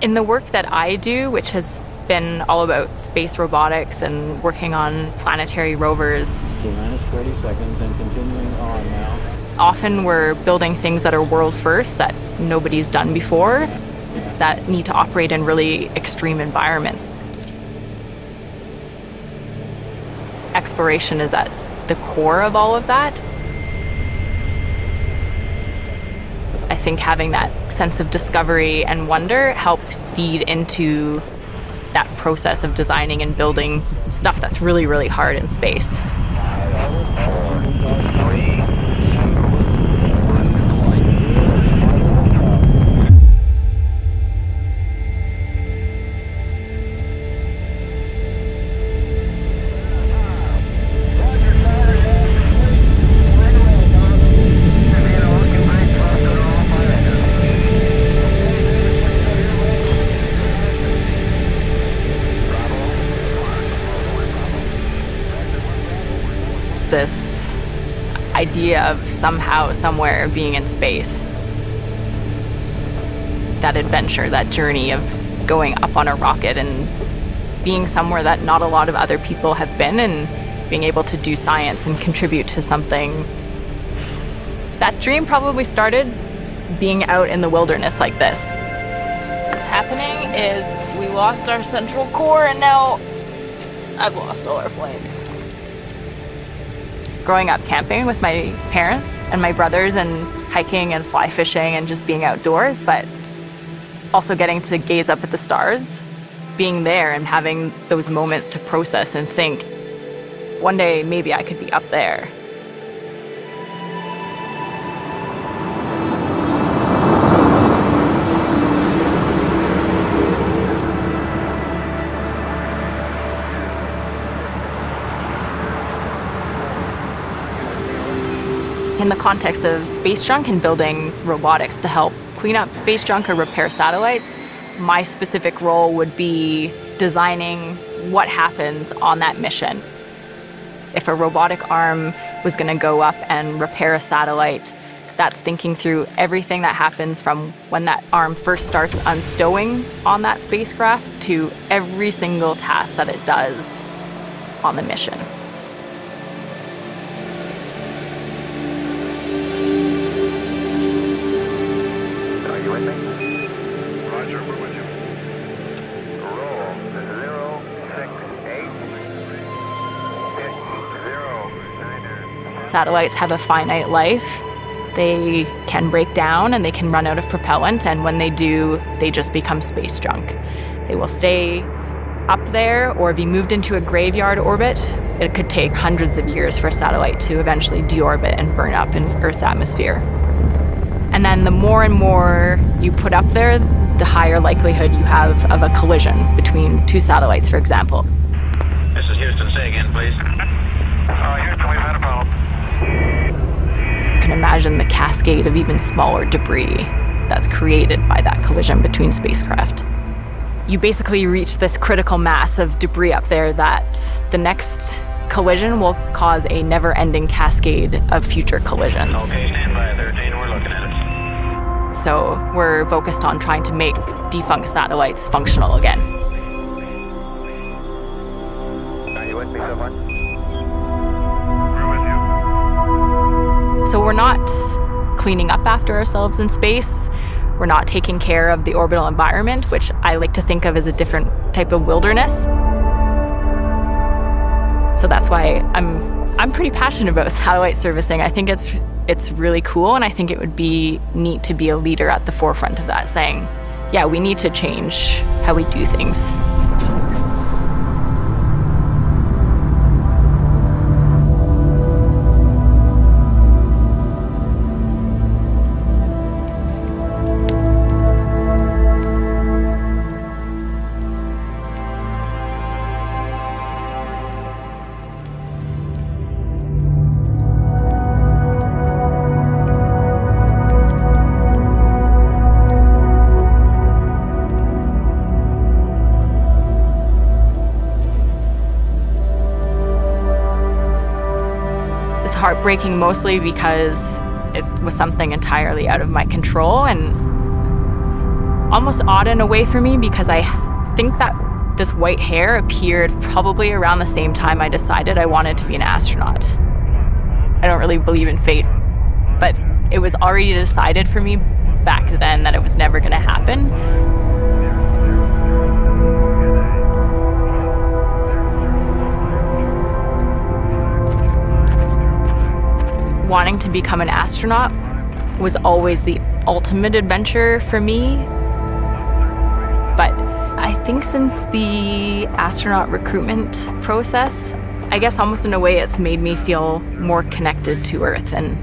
In the work that I do, which has been all about space robotics and working on planetary rovers, -30 seconds and continuing on now. Often we're building things that are world first, that nobody's done before, that need to operate in really extreme environments. Exploration is at the core of all of that. I think having that sense of discovery and wonder helps feed into that process of designing and building stuff that's really, really hard in space. This idea of somehow, somewhere being in space. That adventure, that journey of going up on a rocket and being somewhere that not a lot of other people have been and being able to do science and contribute to something. That dream probably started being out in the wilderness like this. What's happening is we lost our central core and now I've lost all our flames. Growing up camping with my parents and my brothers and hiking and fly fishing and just being outdoors, but also getting to gaze up at the stars, being there and having those moments to process and think, one day maybe I could be up there. In the context of space junk and building robotics to help clean up space junk or repair satellites, my specific role would be designing what happens on that mission. If a robotic arm was going to go up and repair a satellite, that's thinking through everything that happens from when that arm first starts unstowing on that spacecraft to every single task that it does on the mission. Satellites have a finite life. They can break down and they can run out of propellant, and when they do, they just become space junk. They will stay up there or be moved into a graveyard orbit. It could take hundreds of years for a satellite to eventually deorbit and burn up in Earth's atmosphere. And then the more and more you put up there, the higher likelihood you have of a collision between two satellites, for example. This is Houston. Say again, please. Houston, we've had a problem. You can imagine the cascade of even smaller debris that's created by that collision between spacecraft. You basically reach this critical mass of debris up there that the next collision will cause a never-ending cascade of future collisions. Okay, stand by 13, we're looking at it. So we're focused on trying to make defunct satellites functional again. Are you with me so far? So we're not cleaning up after ourselves in space. We're not taking care of the orbital environment, which I like to think of as a different type of wilderness. So that's why I'm pretty passionate about satellite servicing. I think it's really cool, and I think it would be neat to be a leader at the forefront of that, saying, yeah, we need to change how we do things. Heartbreaking mostly because it was something entirely out of my control, and almost odd in a way for me, because I think that this white hair appeared probably around the same time I decided I wanted to be an astronaut. I don't really believe in fate, but it was already decided for me back then that it was never going to happen. Wanting to become an astronaut was always the ultimate adventure for me. But I think since the astronaut recruitment process, I guess almost in a way it's made me feel more connected to Earth and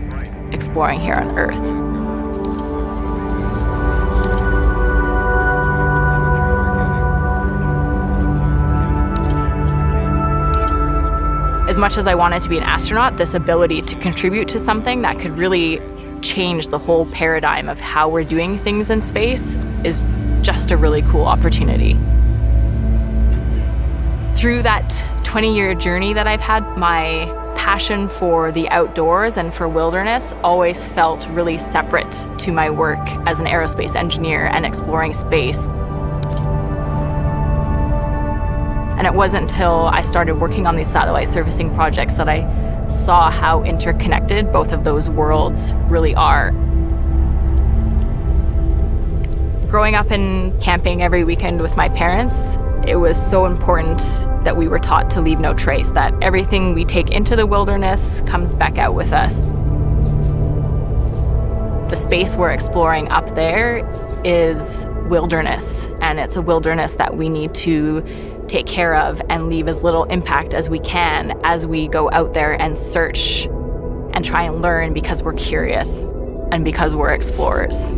exploring here on Earth. As much as I wanted to be an astronaut, this ability to contribute to something that could really change the whole paradigm of how we're doing things in space is just a really cool opportunity. Through that 20-year journey that I've had, my passion for the outdoors and for wilderness always felt really separate to my work as an aerospace engineer and exploring space. And it wasn't until I started working on these satellite servicing projects that I saw how interconnected both of those worlds really are. Growing up and camping every weekend with my parents, it was so important that we were taught to leave no trace, that everything we take into the wilderness comes back out with us. The space we're exploring up there is wilderness, and it's a wilderness that we need to take care of and leave as little impact as we can as we go out there and search and try and learn, because we're curious and because we're explorers.